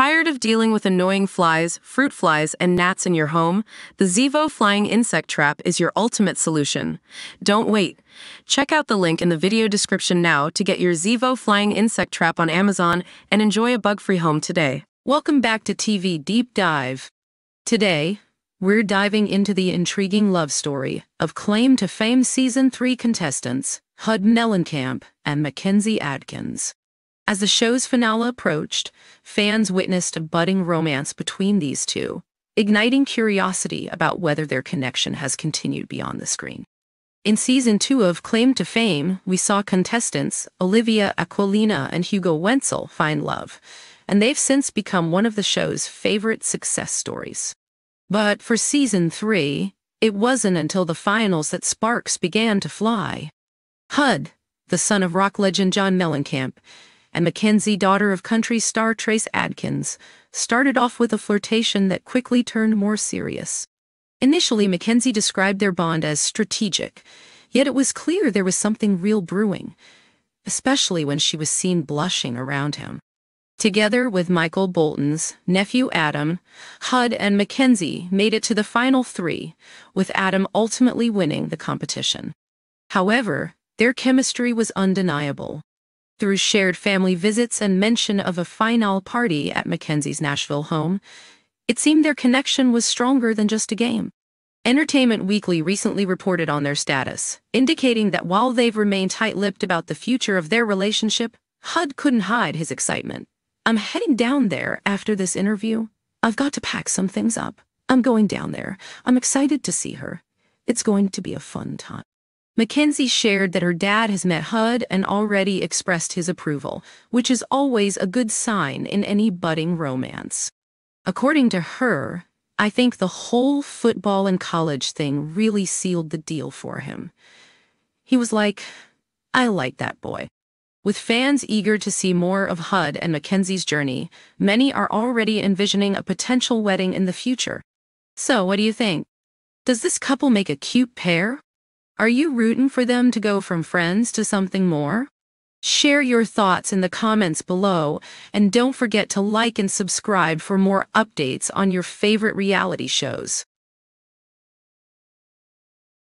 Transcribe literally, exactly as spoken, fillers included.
Tired of dealing with annoying flies, fruit flies, and gnats in your home? The Zevo Flying Insect Trap is your ultimate solution. Don't wait. Check out the link in the video description now to get your Zevo Flying Insect Trap on Amazon and enjoy a bug-free home today. Welcome back to T V Deep Dive. Today, we're diving into the intriguing love story of Claim to Fame Season three contestants, Hud Mellencamp and Mackenzie Adkins. As the show's finale approached, fans witnessed a budding romance between these two, igniting curiosity about whether their connection has continued beyond the screen. In Season two of Claim to Fame, we saw contestants Olivia Aquilina and Hugo Wenzel find love, and they've since become one of the show's favorite success stories. But for Season three, it wasn't until the finals that sparks began to fly. Hud, the son of rock legend John Mellencamp, and Mackenzie, daughter of country star Trace Adkins, started off with a flirtation that quickly turned more serious. Initially, Mackenzie described their bond as strategic, yet it was clear there was something real brewing, especially when she was seen blushing around him. Together with Michael Bolton's nephew Adam, Hud and Mackenzie made it to the final three, with Adam ultimately winning the competition. However, their chemistry was undeniable. Through shared family visits and mention of a final party at Mackenzie's Nashville home, it seemed their connection was stronger than just a game. Entertainment Weekly recently reported on their status, indicating that while they've remained tight-lipped about the future of their relationship, Hud couldn't hide his excitement. "I'm heading down there after this interview. I've got to pack some things up. I'm going down there. I'm excited to see her. It's going to be a fun time." Mackenzie shared that her dad has met Hud and already expressed his approval, which is always a good sign in any budding romance. According to her, "I think the whole football and college thing really sealed the deal for him. He was like, I like that boy." With fans eager to see more of Hud and Mackenzie's journey, many are already envisioning a potential wedding in the future. So what do you think? Does this couple make a cute pair? Are you rooting for them to go from friends to something more? Share your thoughts in the comments below, and don't forget to like and subscribe for more updates on your favorite reality shows.